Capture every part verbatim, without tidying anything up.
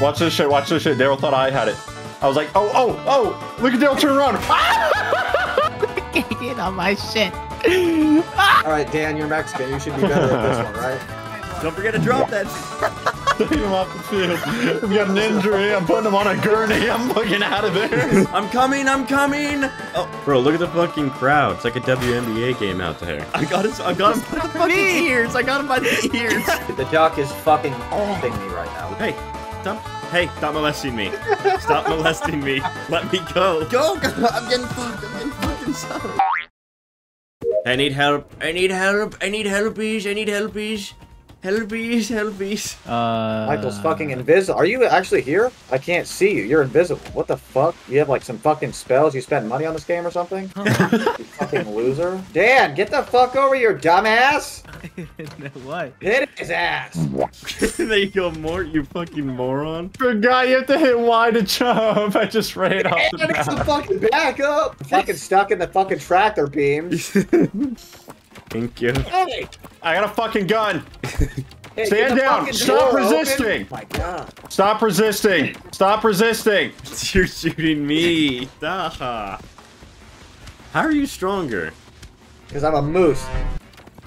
Watch this shit, watch this shit. Daryl thought I had it. I was like, oh, oh, oh! Look at Daryl turn around! Get on my shit. Alright, Dan, you're Mexican. You should be better at this one, right? Don't forget to drop that. Take him off the field. We got an injury. I'm putting him on a gurney. I'm fucking out of there. I'm coming, I'm coming! Oh. Bro, look at the fucking crowd. It's like a W N B A game out there. I got his, I got him by the fucking ears. I got him by the ears. The duck is fucking holding me right now. Hey, dump. Hey, stop molesting me. Stop molesting me. Let me go. Go! I'm getting fucked. I'm getting fucking sorry. I need help. I need help. I need helpies. I need helpies. Helpies. Helpies. Uh, Michael's fucking invisible. Are you actually here? I can't see you. You're invisible. What the fuck? You have like some fucking spells? You spent money on this game or something? You fucking loser. Dan, get the fuck over here, dumbass! No, what? Hit his ass! There you go, Mort, you fucking moron. For a guy, you have to hit Y to jump. I just ran off the back. It's the fucking back up! I'm fucking stuck in the fucking tractor beam. Thank you. Hey! I got a fucking gun! Hey, stand down! Stop resisting! Oh my God. Stop resisting! Stop resisting! You're shooting me! How are you stronger? Because I'm a moose.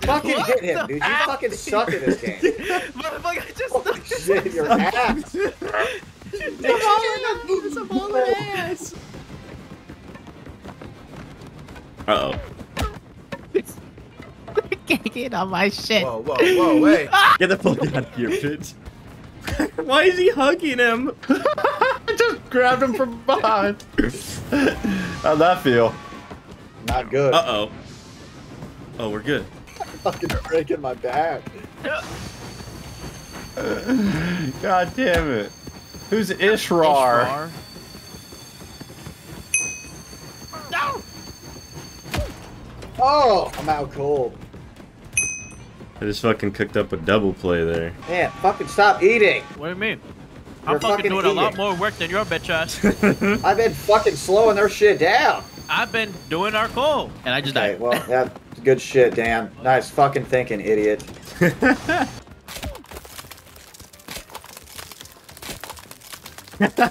Fucking what hit him, dude. You ass? Fucking suck at this game. Motherfucker, I just oh, knocked shit, his your ass. It's a ball in the ass. Uh-oh. Get on my shit. Whoa, whoa, whoa, wait. Get the fuck out of here, bitch. Why is he hugging him? I just grabbed him from behind. How'd that feel? Not good. Uh-oh. Oh, we're good. Fucking breaking my back. God damn it. Who's Ishrar? Ishrar? No! Oh, I'm out cold. I just fucking cooked up a double play there. Man, fucking stop eating. What do you mean? You're I'm fucking, fucking doing eating. a lot more work than your bitch ass. I've been fucking slowing their shit down. I've been doing our coal. And I just okay, died. Well, yeah. Good shit, Dan. Nice fucking thinking, idiot.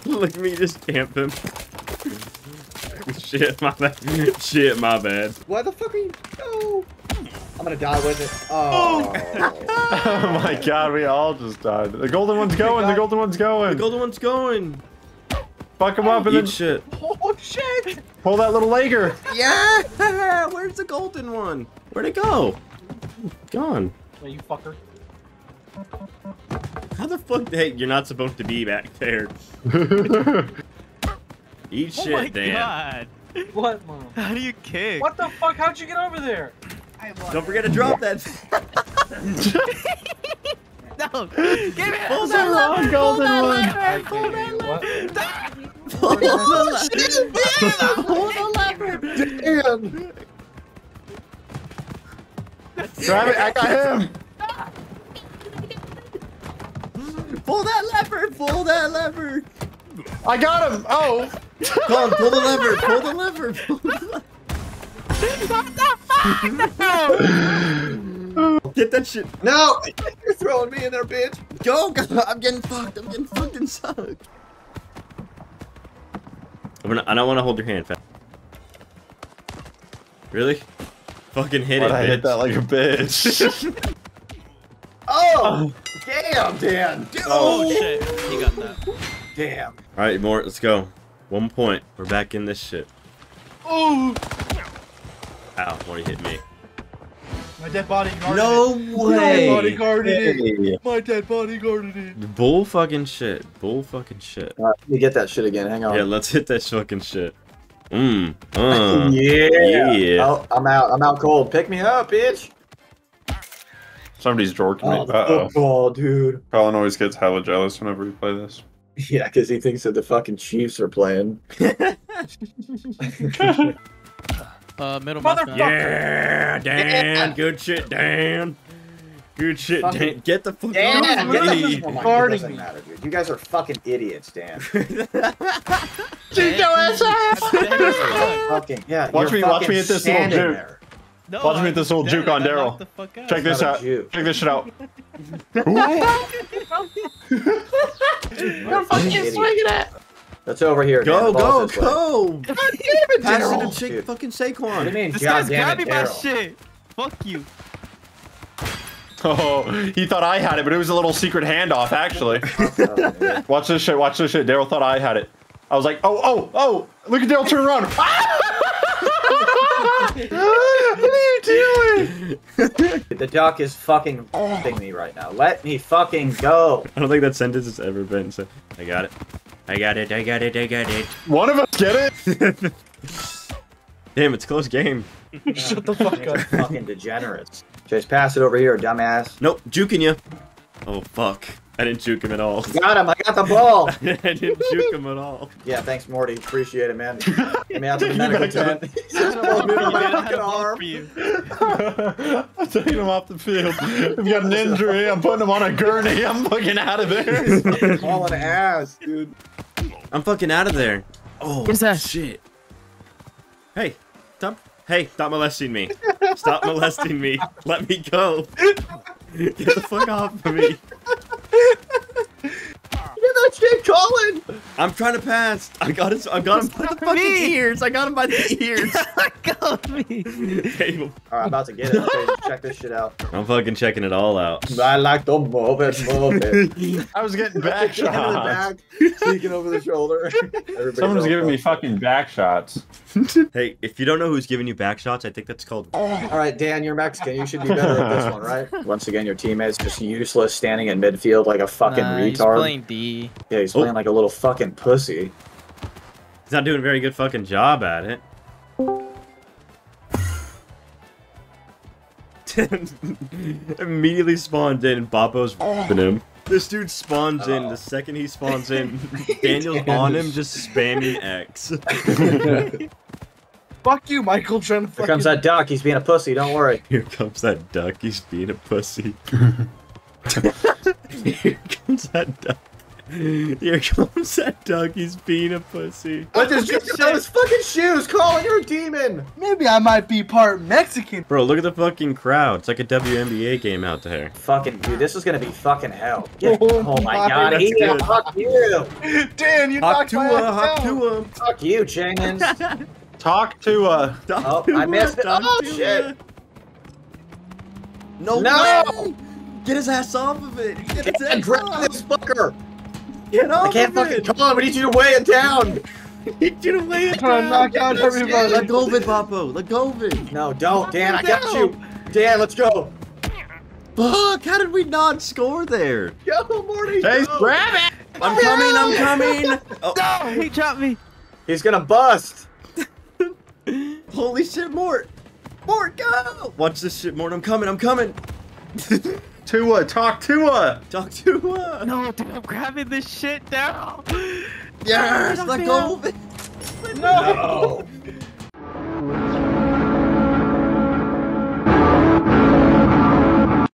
Look at me just camp him. Shit, my bad. Shit, my bad. Why the fuck are you? Oh. I'm gonna die with it. Oh. Oh my God, we all just died. The golden one's going. The golden one's going. The golden one's going. Fuck him up and then shit. Oh shit! Pull that little lager. Yeah! Where's the golden one? Where'd it go? Gone. Hey, you fucker. How the fuck? Hey, you're not supposed to be back there. Eat shit, oh my Dan. God. What, Mom? How do you kick? What the fuck? How'd you get over there? Don't forget to drop that. No! Give me Pull that wrong golden one! Pull that lever! Pull the lever! Damn! Grab it! I got him! Pull that lever! Pull that lever! I got him! Oh! Pull, pull the lever! Pull the lever! Pull the lever! What the fuck? No! Get that shit. No! You're throwing me in there, bitch. Go! I'm getting fucked. I'm getting fucking sucked. I'm gonna, I don't want to hold your hand. Really? Fucking hit Why'd it, I bitch. hit that like a bitch. Oh! Damn, Dan. Dude. Oh, shit. He got that. Damn. All right, Mort, let's go. One point. We're back in this shit. Oh! Ow, Morty hit me. My dead body guarded no it. No way! My dead body guarded hey. it. My dead body guarded it. Bull fucking shit. Bull fucking shit. All right, let me get that shit again. Hang on. Yeah, let's hit that fucking shit. Mmm. Uh, yeah. yeah. Oh, I'm out. I'm out cold. Pick me up, bitch. Somebody's jorking oh, me. Uh-oh. Football, dude. Colin always gets hella jealous whenever we play this. Yeah, because he thinks that the fucking Chiefs are playing. Uh, middle motherfucker! Yeah, Dan, yeah. good shit, Dan. Good shit, fucking Dan. Get the fuck Dan, off me! Oh, it doesn't matter, dude. You guys are fucking idiots, Dan. Shoot your ass off! Yeah, watch me, watch me at this little juke. No, watch I, me at this little Dan, juke on Daryl. Check That's this out. Check this shit out. You're fucking fuck you swinging at? That's over here. Go, go, go! God damn it, pass it to chick fucking Saquon. What mean, this guy's grabbing my shit. Fuck you. Oh, he thought I had it, but it was a little secret handoff, actually. Watch this shit, watch this shit. Daryl thought I had it. I was like, oh, oh, oh! Look at Daryl turn around. What are you doing? The duck is fucking f***ing me right now. Let me fucking go. I don't think that sentence has ever been said. I got it. I got it. I got it. I got it. One of us get it. Damn, it's a close game. Shut the fuck up, fucking degenerates. Chase, pass it over here, dumbass. Nope, juking you. Oh fuck. I didn't juke him at all. Got him! I got the ball! I didn't juke him at all. Yeah, thanks, Morty. Appreciate it, man. I mean, I was in the medical tent. He's just holding me on my fucking arm. I'm taking him off the field. I've got an injury. I'm putting him on a gurney. I'm fucking out of there. All an ass, dude. I'm fucking out of there. Oh, what's that shit? Hey, stop. Hey, stop molesting me. Stop molesting me. Let me go. Get the fuck off of me. Colin. I'm trying to pass. I got his, I got him by the fucking ears. I got him by the ears. I got me. Alright, I'm about to get it. Okay, check this shit out. I'm fucking checking it all out. I like to move it, move it. I was getting back shots. Sneaking over the shoulder. Everybody's Someone's giving me fucking back shots. Hey, if you don't know who's giving you back shots, I think that's called. Alright, Dan, you're Mexican. You should be better at this one, right? Once again, your teammate's just useless standing in midfield like a fucking nah, retard. He's playing D. Yeah, he's oh. playing like a little fucking pussy. He's not doing a very good fucking job at it. Immediately spawned in, Boppo's f***ing him. This dude spawns oh. in, the second he spawns in, Daniel's on him just spamming X. Fuck you, Michael. Trying to fucking... Here comes that duck, he's being a pussy, don't worry. Here comes that duck, he's being a pussy. Here comes that duck. Here comes that duck, he's being a pussy. What did you do with his fucking shoes? Colin, you're a demon. Maybe I might be part Mexican. Bro, look at the fucking crowd. It's like a W N B A game out there. Fucking dude, this is gonna be fucking hell. Get, oh, oh my god, he yeah, fuck you. Dan, you talk to him. Fuck you, Jenkins. Talk to uh Oh, I missed it. Oh shit. No, no. Get his ass off of it. Get his ass off. This fucker. Get off I can't fucking. It. Come on, we need you to weigh it down. We need you to weigh it down. Knock out everybody. Let go of it, Boppo. Let go of it. No, don't, Dan. I got you. Dan, let's go. Fuck! How did we not score there? Yo, Morty. Chase, go. Grab it. I'm coming. I'm coming. Oh. No, he chopped me. He's gonna bust. Holy shit, Mort. Mort, go. Watch this shit, Mort. I'm coming. I'm coming. Tua, talk Tua! Talk Tua! No, dude, I'm grabbing this shit down! Yes, let go of it! No!